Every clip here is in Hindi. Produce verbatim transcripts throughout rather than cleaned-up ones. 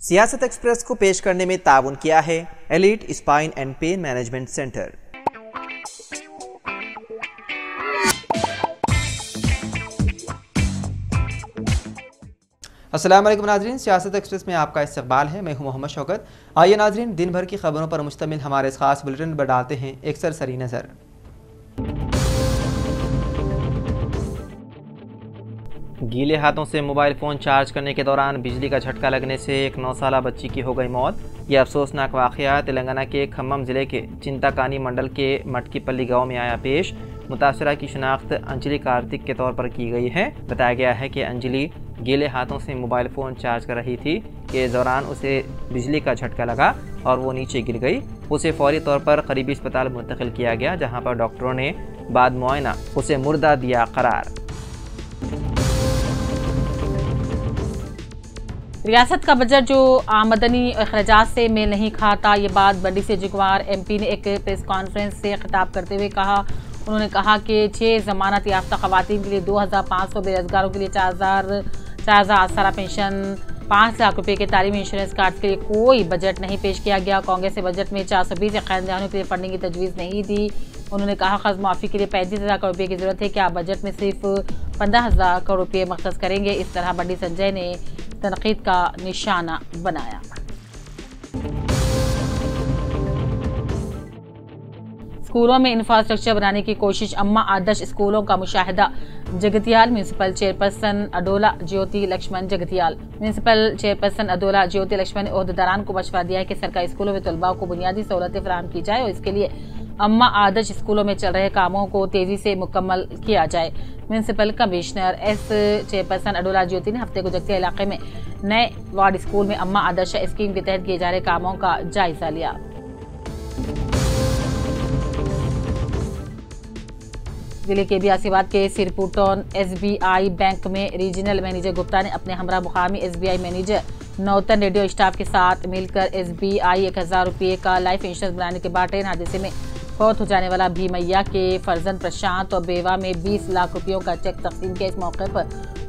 सियासत एक्सप्रेस को पेश करने में ताउन किया है elite spine and pain management centre. अस्सलाम वालेकुम नाजरीन, सियासत एक्सप्रेस में आपका इस्तकबाल है। मैं हूं मोहम्मद शौकत। आइए नाजरीन, दिन भर की खबरों पर मुश्तमिल हमारे इस खास बुलेटिन पर डालते हैं एक सरसरी नज़र। गीले हाथों से मोबाइल फ़ोन चार्ज करने के दौरान बिजली का झटका लगने से एक नौ साला बच्ची की हो गई मौत। यह अफसोसनाक वाक़या तेलंगाना के खम्मम ज़िले के चिंताकानी मंडल के मटकीपल्ली गांव में आया पेश। मुतासरा की शनाख्त अंजलि कार्तिक के तौर पर की गई है। बताया गया है कि अंजलि गीले हाथों से मोबाइल फ़ोन चार्ज कर रही थी के दौरान उसे बिजली का झटका लगा और वो नीचे गिर गई। उसे फौरी तौर पर करीबी अस्पताल मुंतकिल किया गया, जहाँ पर डॉक्टरों ने बाद मुआयना उसे मुर्दा दिया करार। रियासत का बजट जो आमदनी अखराजात से मेल नहीं खाता, ये बात बंडी से जिगवार एमपी ने एक प्रेस कॉन्फ्रेंस से खिताब करते हुए कहा। उन्होंने कहा कि छः जमानत याफ्ता खवातीन के लिए दो हज़ार पाँच सौ, बेरोजगारों के लिए चार हज़ार चार हज़ार आसरा पेंशन, पाँच लाख रुपए के तालीमी इंश्योरेंस कार्ड के लिए कोई बजट नहीं पेश किया गया। कांग्रेस ने बजट में चार सौ बीस खानदानों के लिए फंडिंग की तजवीज़ नहीं दी। उन्होंने कहा कर्ज माफ़ी के लिए पैंतीस हज़ार करोड़ रुपये की जरूरत है, क्या बजट में सिर्फ पंद्रह हज़ार करोड़ रुपये मख्तस करेंगे। इस तरह बंडी संजय ने तनकीद का निशाना बनाया। स्कूलों में इंफ्रास्ट्रक्चर बनाने की कोशिश, अम्मा आदर्श स्कूलों का मुशाहिदा। जगतियाल म्यूनिसिपल चेयरपर्सन अडोला ज्योति लक्ष्मण। जगतियाल म्यूनिसिपल चेयरपर्सन अडोला ज्योति लक्ष्मण ने अहदेदारान को मशवरा दिया है कि सरकारी स्कूलों में तलबाओं को बुनियादी सहूलतें फराहम की जाए और इसके लिए अम्मा आदर्श स्कूलों में चल रहे कामों को तेजी से मुकम्मल किया जाए। म्यूनसिपल कमिश्नर एस चेयरपर्सन अडोला ज्योति ने हफ्ते को जगतिया इलाके में नए वार्ड स्कूल में अम्मा आदर्श स्कीम के तहत किए जा रहे कामों का जायजा लिया। जिले के बियासीवाद के सिरपुटौन एसबीआई बैंक में रीजनल मैनेजर गुप्ता ने अपने हमरा मुकामी एसबीआई मैनेजर नौतन रेडियो स्टाफ के साथ मिलकर एसबीआई एक हज़ार रुपये का लाइफ इंश्योरेंस बनाने के बाद ट्रेन हादसे में फौत हो जाने वाला भीमैया के फर्जन प्रशांत और बेवा में बीस लाख रुपयों का चेक तकसीम किया। इस मौके पर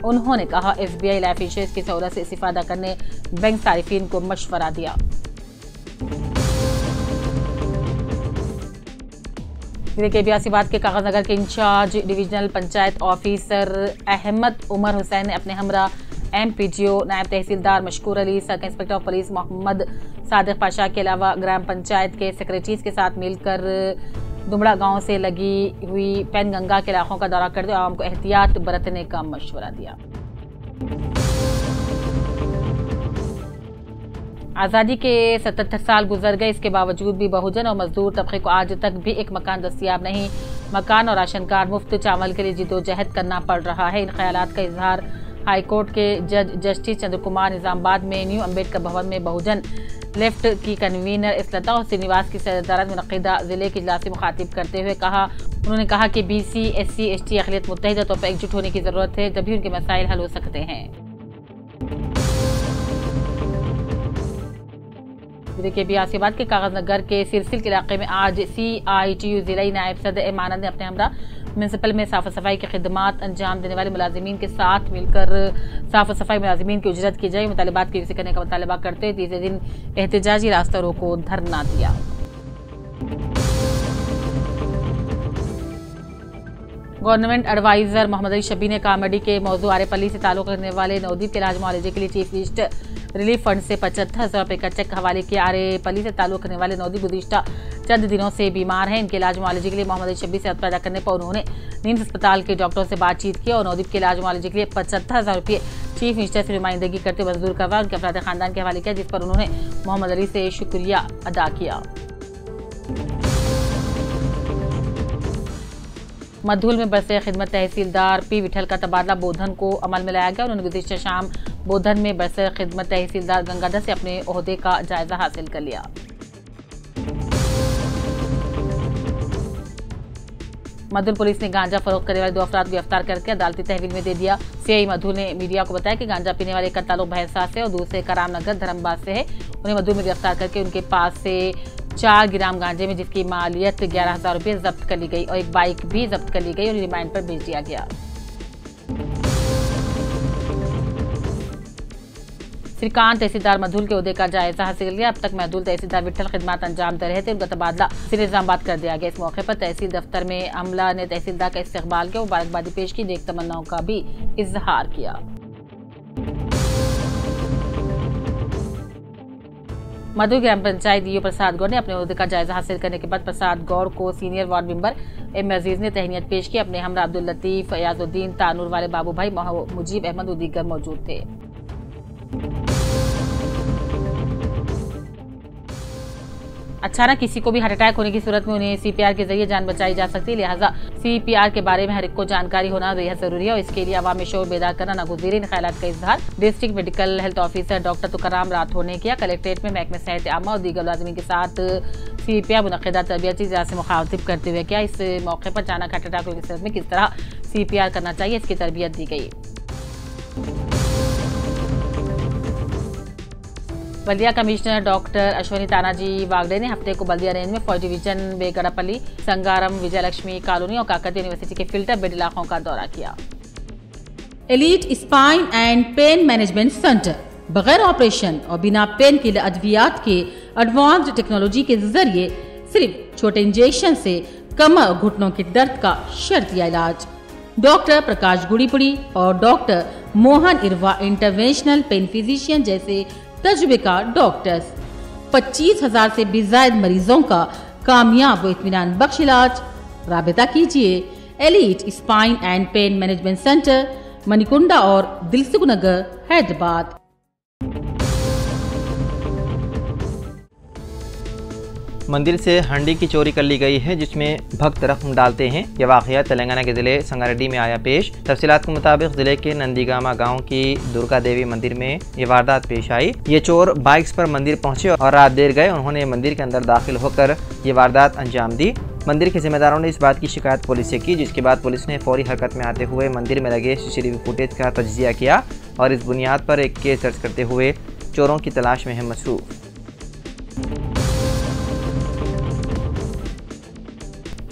उन्होंने कहा एसबीआई लाइफ इंश्योरेंस की सहूलत से इस्तीफादा करने बैंक सारिफिन को मशवरा दिया। जिले के बियासीबाद के कागजनगर के incharge divisional panchayat officer Ahmed Umar Hussain ने अपने हमरा एमपीटीओ, नायब तहसीलदार Mashkoor Ali, circle inspector of police Mohammed Sadiq Pasha के अलावा ग्राम पंचायत के सेक्रेटरीज के साथ मिलकर दुमड़ा गांव से लगी हुई पैनगंगा के इलाकों का दौरा करते आवाम को एहतियात बरतने का मशवरा दिया। आज़ादी के सतहत्तर साल गुजर गए, इसके बावजूद भी बहुजन और मजदूर तबके को आज तक भी एक मकान दस्तियाब नहीं। मकान और राशन कार्ड, मुफ्त चावल के लिए जिदोजहद करना पड़ रहा है। इन ख्यालात का इजहार हाई कोर्ट के जज जस्टिस चंद्र कुमार निजामाबाद में न्यू अम्बेडकर भवन में बहुजन लेफ्ट की कन्वीनर इस्लता और श्रीनिवास की सदारत में मुनक़िदा ज़िले के इजलास मुखातिब करते हुए कहा। उन्होंने कहा कि B C S C S T अखिलियत मुत्तहिदा तौर पर एकजुट होने की ज़रूरत है, तभी उनके मसाइल हल हो सकते हैं। जिले के बियासीबाद के कागजनगर के सिरसिल के इलाके में आज सी आई टी यू जिला नायब सदर एमानत ने अपने हमरा म्यूनसिपल में साफ सफाई की खिदमत अंजाम देने वाले मुलाजमीन के साथ मिलकर साफ सफाई मुलाजमीन की उजरत की जाए मुतालबात की यूसी करने का मुतालबा करते हुए तीसरे दिन एहतजाजी रास्ता रोको धरना दिया। गवर्नमेंट एडवाइजर मोहम्मद अली शबी ने कामेडी के मौजू आरेपली से ताल्लुक़ रखने वाले नवदीप के इलाज मुआलजे के लिए चीफ मिनिस्टर रिलीफ फंड से पचहत्तर हज़ार रुपये का चेक हवाले किया। आरेपली से ताल्लुक़ रखने वाले नवदीप गुज़िश्ता चंद दिनों से बीमार हैं। इनके इलाज मुआलजे के लिए मोहम्मद अली शबी से सेहत पैदा करने पर उन्होंने निम्स अस्पताल के डॉक्टरों से बातचीत की और नवदीप के इलाज मुआलजे के लिए पचहत्तर हज़ार रुपये चीफ मिनिस्टर से नुमाइंदगी करते मंजूर करवाया। उनके अफराद खानदान के हवाले किया, जिस पर उन्होंने मोहम्मद अली से शुक्रिया अदा किया। मधुल में बरसे खिदमत तहसीलदार पी विठल का तबादला बोधन को अमल में लाया गया। उन्होंने गुज़िश्ता शाम बोधन में बरसे खिदमत तहसीलदार गंगाधर से अपने ओहदे का जायजा हासिल कर लिया। मधुल पुलिस ने गांजा फरोख्त करने वाले दो अफराद गिरफ्तार करके अदालती तहवील में दे दिया। सीआई मधुल ने मीडिया को बताया कि गांजा पीने वाले एक का ताल्लुक भैंसा से और दूसरे का रामनगर धर्मबाद से है। उन्हें मधुल में गिरफ्तार करके उनके पास से चार ग्राम गांजे में जिसकी मालियत ग्यारह हज़ार रुपये जब्त कर ली गई और एक बाइक भी जब्त कर ली गई और रिमांड पर भेज दिया गया। श्रीकांत तहसीलदार मधुल के उदय का जायजा हासिल लिया। अब तक मधुल तहसीलदार विठल खिदमत अंजाम दे रहे थे, उनका तबादला सिरे निजामाबाद कर दिया गया। इस मौके पर तहसील दफ्तर में अमला ने तहसीलदार का इस्तेमाल किया, मुबारकबादी पेश की, नेक तमन्नाओं का भी इजहार किया। मधु ग्राम पंचायत ईओ प्रसाद गौड़ ने अपने उहदे का जायजा हासिल करने के बाद प्रसाद गौड़ को senior ward member M Aziz ने तहनीत पेश की। अपने हमरा अब्दुल लतीफ, यादुद्दीन, तानूर वाले बाबू भाई, मुजीब अहमद और दीगर मौजूद थे। अचानक किसी को भी हार्ट अटैक होने की सूरत में उन्हें सीपीआर के जरिए जान बचाई जा सकती है, लिहाजा सीपीआर के बारे में हर एक को जानकारी होना बेहद जरूरी है और इसके लिए आवाम में शोर बेदार करना नागुज़ीर। इन ख्यालात का इजहार district medical health officer doctor Tukaram Rathore ने किया। कलेक्ट्रेट में महकमे सेहत आमा और दीगर मुलाजमीन के साथ सीपीआर मुनक़िदा तरबियती इजलास से मुखातिब करते हुए किया। इस मौके पर अचानक हार्ट अटैक होने की सूरत में किस तरह सीपीआर करना चाहिए, इसकी तरबियत दी गई। बल्दिया कमिश्नर डॉक्टर अश्वनी तानाजी वागड़े ने हफ्ते को बल्दिया रेंज में फौज डिवीजन बेगड़ापल्ली, संगारम, विजयलक्ष्मी कॉलोनी और काकत यूनिवर्सिटी के फिल्टर बेड इलाकों का दौरा किया। Elite spine and pain management centre बगैर ऑपरेशन और बिना पेन किलर अद्वियात के एडवांस्ड टेक्नोलॉजी के जरिए सिर्फ छोटे इंजेक्शन से कमर, घुटनों के दर्द का शर्तिया इलाज। डॉक्टर प्रकाश गुड़ीपुड़ी और doctor Mohan Irwa interventional pain physician जैसे तजुर्बेकार डॉक्टर्स पच्चीस हज़ार से भी ज्यादा मरीजों का कामयाब व इत्मीनान बख्श इलाज। राबिता कीजिए elite spine and pain management centre, Manikonda और दिलसुख नगर, हैदराबाद। मंदिर से हंडी की चोरी कर ली गई है, जिसमें भक्त रकम डालते हैं। यह वाकया तेलंगाना के ज़िले संगारेड्डी में आया पेश। तफसीलात के मुताबिक ज़िले के नंदीगामा गांव की दुर्गा देवी मंदिर में ये वारदात पेश आई। ये चोर बाइक्स पर मंदिर पहुंचे और रात देर गए। उन्होंने मंदिर के अंदर दाखिल होकर ये वारदात अंजाम दी। मंदिर के जिम्मेदारों ने इस बात की शिकायत पुलिस से की, जिसके बाद पुलिस ने फौरी हरकत में आते हुए मंदिर में लगे सीसीटीवी फुटेज का तजिया किया और इस बुनियाद पर एक केस दर्ज करते हुए चोरों की तलाश में है मसरूफ़।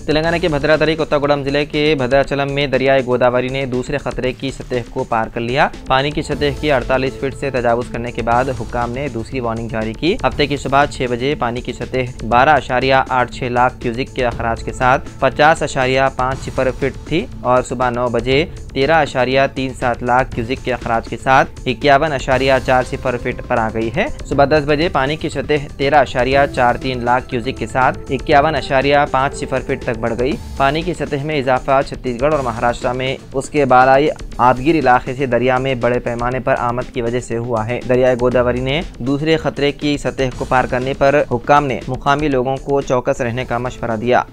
तेलंगाना के भद्राद्री कोत्तागुड़म जिले के भद्राचलम में दरियाए गोदावरी ने दूसरे खतरे की सतह को पार कर लिया। पानी की सतह की अड़तालीस फीट से तजावुज करने के बाद हुक्काम ने दूसरी वार्निंग जारी की। हफ्ते की सुबह छह बजे पानी की सतह बारह अशारिया आठ छह लाख क्यूजिक के अखराज के साथ पचास अशारिया पाँच सिफर फीट थी और सुबह नौ बजे तेरह अशारिया तीन सात लाख क्यूजिक के अखराज के साथ इक्यावन अशारिया चार सिफर फीट पर आ गई है। सुबह दस बजे पानी की सतह तेरह अशारिया चार तीन लाख क्यूजिक के साथ इक्यावन अशारिया पाँच सिफर फीट तक बढ़ गई। पानी की सतह में इजाफा छत्तीसगढ़ और महाराष्ट्र में उसके बाराई आबगिर इलाके से दरिया में बड़े पैमाने पर आमद की वजह से हुआ है। दरियाए गोदावरी ने दूसरे खतरे की सतह को पार करने पर हुक्काम ने मुकामी लोगों को चौकस रहने का मशवरा दिया।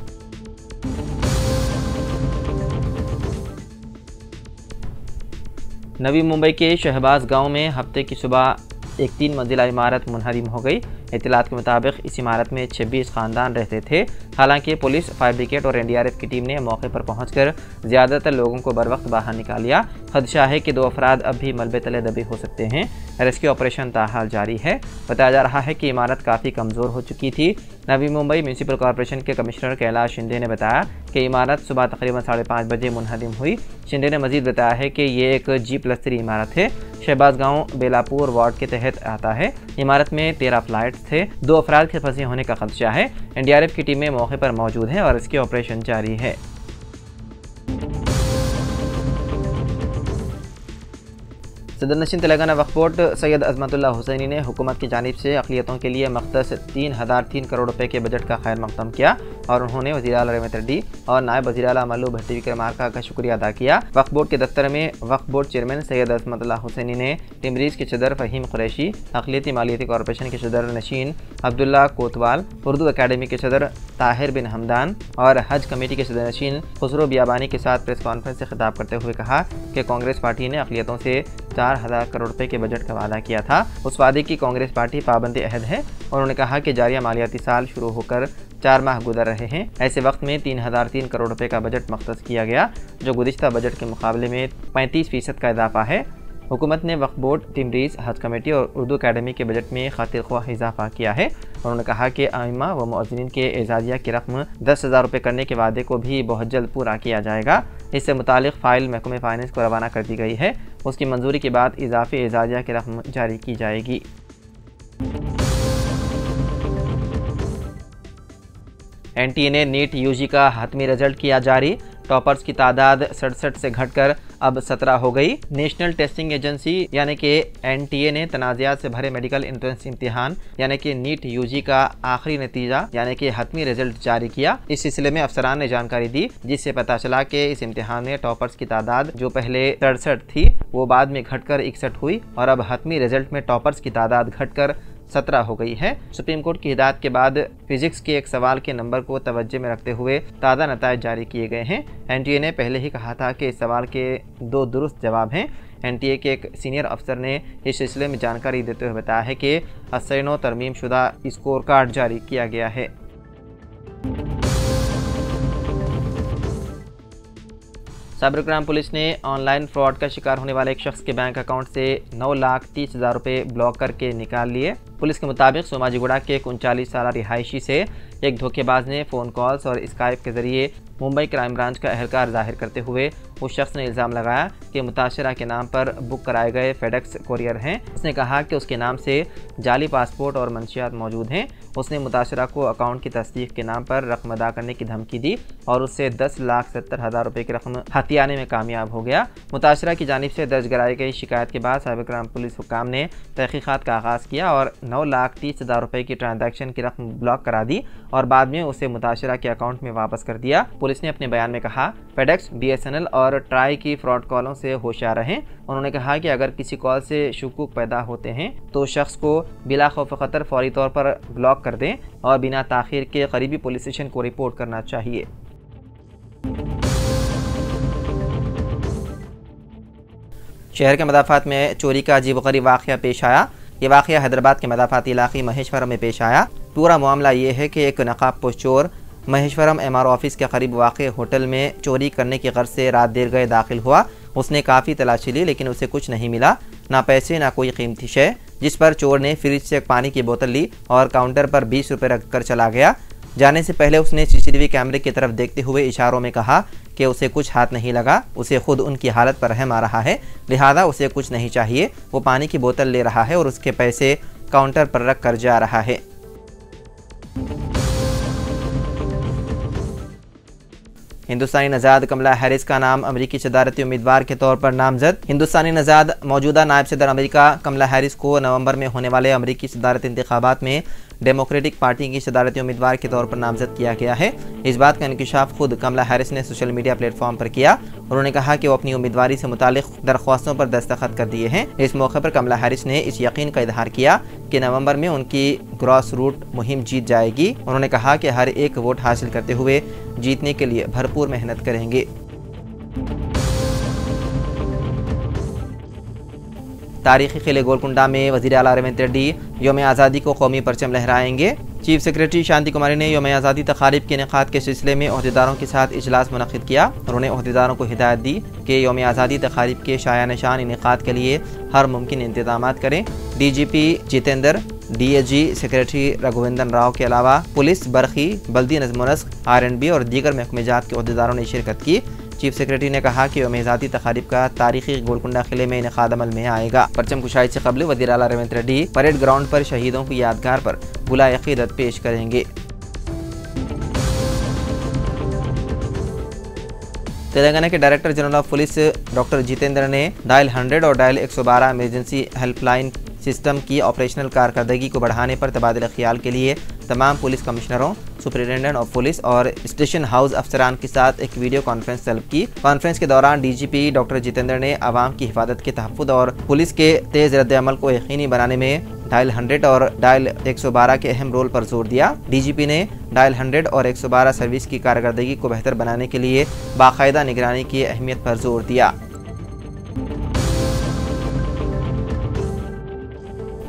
नवी मुंबई के शहबाज गांव में हफ्ते की सुबह एक तीन मंजिला इमारत मुनहदिम हो गई। इत्तलात के मुताबिक इस इमारत में छब्बीस खानदान रहते थे। हालांकि पुलिस, फायर ब्रिगेड और एनडीआरएफ की टीम ने मौके पर पहुंचकर ज़्यादातर लोगों को बरवक्त बाहर निकाल लिया। खदशा है कि दो अफराद अब भी मलबे तले दबे हो सकते हैं। रेस्क्यू ऑपरेशन ताहाल जारी है। बताया जा रहा है कि इमारत काफ़ी कमज़ोर हो चुकी थी। नवी मुंबई म्यूनसिपल कॉरपोरेशन के कमिश्नर कैलाश शिंदे ने बताया कि इमारत सुबह तकरीबन साढ़े पाँच बजे मुनहदिम हुई। शिंदे ने मजीद बताया है कि ये एक जी प्लस थ्री इमारत है। शहबाज गांव बेलापुर वार्ड के तहत आता है। इमारत में तेरह फ्लाइट थे। दो अफराद के फंसे होने का खदशा है। एनडीआरएफ की टीमें मौके पर मौजूद हैं और इसके ऑपरेशन जारी है। सदरनशीन तेलंगाना वक्फ बोर्ड सैयद अजमतुल्लाह हुसैनी ने हुकूमत की जानिब से अक़लियतों के लिए मख्तस तीन हज़ार तीन करोड़ रुपये के बजट का खैर मकदम किया और उन्होंने वज़ीर आला रेवंत रेड्डी और नायब वज़ीर आला मल्लू भट्टी विक्रमार्का का शुक्रिया अदा किया। वक्फ बोर्ड के दफ्तर में वक्फ बोर्ड चेयरमैन सैयद अजमतुल्लाह हुसैनी ने टिमरीज के सदर फ़हीम कुरैशी, अक़लियती मालियती कॉरपोरेशन के सदर नशीन अब्दुल्ला कोतवाल, उर्दू अकेडमी के सदर ताहिर बिन हमदान और हज कमेटी के सदर नशीन खुसरो बियाबानी के साथ प्रेस कॉन्फ्रेंस से खिताब करते हुए कहा कि कांग्रेस पार्टी ने अक़लियतों से चार हजार करोड़ रुपए के बजट का वादा किया था। उस वादे की कांग्रेस पार्टी पाबंद अहद है। उन्होंने कहा कि जारिया मालियाती साल शुरू होकर चार माह गुजर रहे हैं। ऐसे वक्त में तीन हजार तीन करोड़ रुपए का बजट मख्तस किया गया, जो गुज़िश्ता बजट के मुकाबले में पैंतीस फीसद का इजाफा है। हुकूमत ने वक्फ बोर्ड, टिमरीज, हज कमेटी और उर्दू अकेडमी के बजट में खातिर ख्वाह इजाफा किया है। उन्होंने कहा कि आइमा व मुअज्जिनीन के एजाजिया की रकम दस हज़ार रुपये करने के वादे को भी बहुत जल्द पूरा किया जाएगा। इससे मुतालिक फ़ाइल महकमे फ़ाइनेंस को रवाना कर दी गई है। उसकी मंजूरी के बाद इजाफी एजाजिया की रकम जारी की जाएगी। एन टी ए ने नीट यू जी का हतमी रिजल्ट किया जारी। टॉपर्स की तादाद सड़सठ से घटकर अब सत्रह हो गई। नेशनल टेस्टिंग एजेंसी यानी कि एन टी ए ने तनाज़ात से भरे मेडिकल इंट्रेंस इम्तिहान यानी कि नीट यू जी का आखिरी नतीजा यानी कि हतमी रिजल्ट जारी किया। इस सिलसिले में अफसरान ने जानकारी दी, जिससे पता चला कि इस इम्तिहान में टॉपर्स की तादाद जो पहले सड़सठ थी वो बाद में घटकर इकसठ हुई और अब हतमी रिजल्ट में टॉपर्स की तादाद घटकर सत्रह हो गई है। सुप्रीम कोर्ट की हिदायत के बाद फिजिक्स के एक सवाल के नंबर को तवज्जो में रखते हुए ताज़ा नतायज जारी किए गए हैं। एनटीए ने पहले ही कहा था कि इस सवाल के दो दुरुस्त जवाब हैं। एनटीए के एक सीनियर अफसर ने इस सिलसिले में जानकारी देते हुए बताया है कि हस्सैनो तरमीम शुदा स्कोर कार्ड जारी किया गया है। साइबरक्राइम पुलिस ने ऑनलाइन फ्रॉड का शिकार होने वाले एक शख्स के बैंक अकाउंट से नौ लाख तीस हज़ार रुपये ब्लॉक करके निकाल लिए। पुलिस के मुताबिक सोमाजीगुड़ा के एक उनचालीस साल रिहायशी से एक धोखेबाज ने फ़ोन कॉल्स और स्काइप के जरिए मुंबई क्राइम ब्रांच का अहलकार जाहिर करते हुए उस शख्स ने इल्ज़ाम लगाया कि मुतासरा के नाम पर बुक कराए गए फेडेक्स कोरियर हैं। उसने कहा कि उसके नाम से जाली पासपोर्ट और मंशियात मौजूद हैं। उसने मुतासरा को अकाउंट की तस्दीक के नाम पर रकम अदा करने की धमकी दी और उससे दस लाख सत्तर हज़ार रुपये की रकम हथियाने में कामयाब हो गया। मुतासरा की जानिब से दर्ज कराई गई शिकायत के बाद साइबर क्राइम पुलिस हुकाम ने तहकीक़ात का आगाज़ किया और नौ लाख तीस हज़ार रुपये की ट्रांजैक्शन की रकम ब्लॉक करा दी और बाद में उसे मुतासरा के अकाउंट में वापस कर दिया। पुलिस ने अपने बयान में कहा, फेडेक्स, बीएसएनएल और ट्राई की फ्रॉड कॉलों से होशियार रहें। उन्होंने कहा कि अगर किसी कॉल से शकूक पैदा होते हैं तो शख्स को बिला खौफ खतर फौरी तौर पर ब्लॉक कर दें और बिना ताखीर के करीबी पुलिस स्टेशन को रिपोर्ट करना चाहिए। शहर के मदाफात में चोरी का अजीबोगरीब वाक़या पेश आया। ये वाक़या हैदराबाद के मदाफाती इलाके महेश्वरम में पेश आया। पूरा मामला ये है कि एक नकाबपोश चोर महेश्वरम एम आर ऑफिस के करीब वाक़े होटल में चोरी करने की गर्ज से रात देर गए दाखिल हुआ। उसने काफ़ी तलाशी ली लेकिन उसे कुछ नहीं मिला, ना पैसे ना कोई कीमती शय, जिस पर चोर ने फ्रिज से एक पानी की बोतल ली और काउंटर पर बीस रुपये रख कर चला गया। जाने से पहले उसने सीसीटीवी कैमरे की तरफ देखते हुए इशारों में कहा कि उसे कुछ हाथ नहीं लगा, उसे खुद उनकी हालत पर रहम आ रहा है, लिहाजा उसे कुछ नहीं चाहिए। वो पानी की बोतल ले रहा है और उसके पैसे काउंटर पर रख कर जा रहा है। हिंदुस्तानी नजाद कमला हैरिस का नाम अमेरिकी सदारती उम्मीदवार के तौर पर नामजद। हिंदुस्तानी नजाद मौजूदा नायब सदर अमेरिका कमला हैरिस को नवंबर में होने वाले अमेरिकी सदारती इंतखाबात में डेमोक्रेटिक पार्टी की सदारती उम्मीदवार के तौर पर नामजद किया गया है। इस बात का इंकशाफ खुद कमला हैरिस ने सोशल मीडिया प्लेटफॉर्म पर किया। उन्होंने कहा कि वो अपनी उम्मीदवारी से मुतालिक दरख्वास्तों पर दस्तखत कर दिए हैं। इस मौके पर कमला हैरिस ने इस यकीन का इजहार किया कि नवंबर में उनकी ग्रॉस रूट मुहिम जीत जाएगी। उन्होंने कहा कि हर एक वोट हासिल करते हुए जीतने के लिए भरपूर मेहनत करेंगे। तारीखी किले गोलकुंडा में वज़ीर आला रेवंत रेड्डी योम आज़ादी को कौमी परचम लहराएंगे। चीफ सेक्रेटरी शांति कुमारी ने योम आज़ादी तकारीब के इनेकाद के सिलसिले में ओहदेदारों के साथ इजलास मुनक़िद किया। उन्होंने ओहदेदारों को हिदायत दी कि योम आज़ादी तकारीब के शाया निशान इनेकाद के लिए हर मुमकिन इंतजाम करें। D G P Jitender, D A G secretary रघुवेंद्रन Rao के अलावा पुलिस, बरखी, बल्दी नजमोनस्क, आर एंड बी और दीगर महकमे जात के ओहदेदारों ने शिरकत की। चीफ सेक्रेटरी ने कहा कि योम-ए-आज़ादी तकारीब का तारीखी गोलकुंडा किले में इनेकाद अमल में आएगा। परचम कुशाई से कबल वज़ीर आला रेवंत रेड्डी परेड ग्राउंड पर शहीदों की यादगार पर गुलाए-ए-क़ीदत पेश करेंगे। तेलंगाना के director general of police doctor Jitender ने डायल हंड्रेड और डायल एक सौ बारह इमरजेंसी हेल्पलाइन सिस्टम की ऑपरेशनल कारकर्दगी को बढ़ाने पर तबादला ख्याल के लिए तमाम पुलिस कमिश्नरों, सुपरिटेंडेंट ऑफ पुलिस और स्टेशन हाउस अफसरान के साथ एक वीडियो कॉन्फ्रेंस तलब की। कॉन्फ्रेंस के दौरान डीजीपी डॉक्टर जितेंद्र ने आवाम की हिफाजत के तहफ़्फ़ुज़ और पुलिस के तेज रद्दअमल को यकीनी बनाने में डायल हंड्रेड और डायल एक सौ बारह के अहम रोल पर जोर दिया। डीजीपी ने डायल हंड्रेड और एक सौ बारह सर्विस की कारकर्दगी को बेहतर बनाने के लिए बाकायदा निगरानी की अहमियत पर जोर दिया।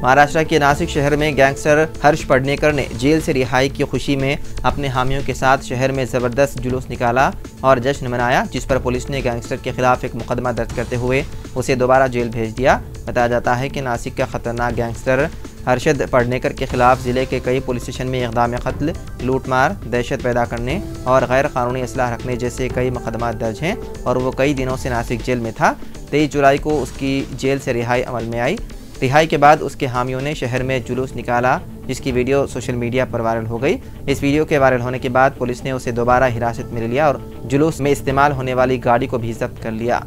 महाराष्ट्र के नासिक शहर में गैंगस्टर हर्ष पडनेकर ने जेल से रिहाई की खुशी में अपने हामियों के साथ शहर में ज़बरदस्त जुलूस निकाला और जश्न मनाया, जिस पर पुलिस ने गैंगस्टर के खिलाफ एक मुकदमा दर्ज करते हुए उसे दोबारा जेल भेज दिया। बताया जाता है कि नासिक का खतरनाक गैंगस्टर अरशद पढ़नेकर के खिलाफ ज़िले के कई पुलिस स्टेशन में इक़दाम कत्ल, लूटमार, दहशत पैदा करने और गैर कानूनी असलाह रखने जैसे कई मुकदमा दर्ज हैं और वो कई दिनों से नासिक जेल में था। तेईस जुलाई को उसकी जेल से रिहाई अमल में आई। रिहाई के बाद उसके हामियों ने शहर में जुलूस निकाला जिसकी वीडियो सोशल मीडिया पर वायरल हो गई। इस वीडियो के वायरल होने के बाद पुलिस ने उसे दोबारा हिरासत में लिया और जुलूस में इस्तेमाल होने वाली गाड़ी को भी जब्त कर लिया।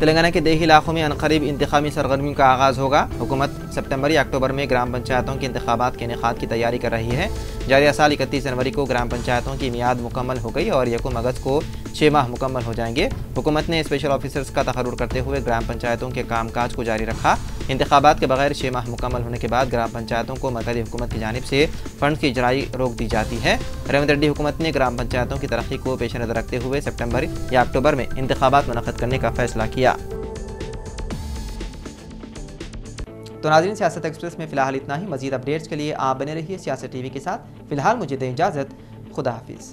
तेलंगाना के देही इलाकों में अनकरीब इंतखाबी सरगर्मियों का आगाज़ होगा। हुकूमत सितंबर या अक्टूबर में ग्राम पंचायतों के इंतखाबात के इनेकाद की तैयारी कर रही है। जारिया साल इकतीस जनवरी को ग्राम पंचायतों की मियाद मुकम्मल हो गई और यकम अगस्त को छः माह मुकम्मल हो जाएंगे। हुकूमत ने स्पेशल ऑफिसर्स का तकरूर करते हुए ग्राम पंचायतों के कामकाज को जारी रखा। इंतखाबात के बगैर छः माह मुकम्मल होने के बाद ग्राम पंचायतों को मरकजी हुकूमत की जानिब से फंड की इजराई रोक दी जाती है। रेवंत रेड्डी हुकूमत ने ग्राम पंचायतों की तरक्की को पेश नज़र रखते हुए सितंबर या अक्टूबर में इंतखाबात मुनअक़द करने का फैसला किया। तो नाज़रीन, सियासत एक्सप्रेस में फ़िलहाल इतना ही। मज़ीद अपडेट्स के लिए आप बने रहिए सियासत टीवी के साथ। फ़िलहाल मुझे दें इजाज़त, खुदा हाफिज़।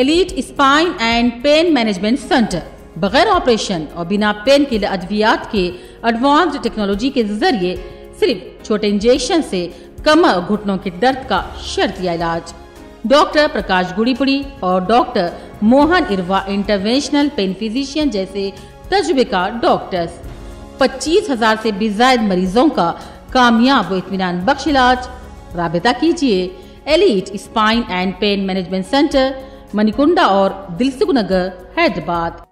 Elite spine and pain management centre बगैर ऑपरेशन और बिना पेन किलर अद्वियात के एडवांस्ड टेक्नोलॉजी के जरिए सिर्फ छोटे इंजेक्शन से कमर घुटनों के दर्द का शर्तिया इलाज। डॉक्टर प्रकाश गुड़ीपुड़ी और doctor Mohan Irwa interventional pain physician जैसे तजुर्बेकार डॉक्टर्स पच्चीस हजार से बेजायद मरीजों का कामयाब व इत्मीनान बख्श इलाज। राबता कीजिए elite spine and pain management centre, Manikonda और दिलसुख नगर, हैदराबाद।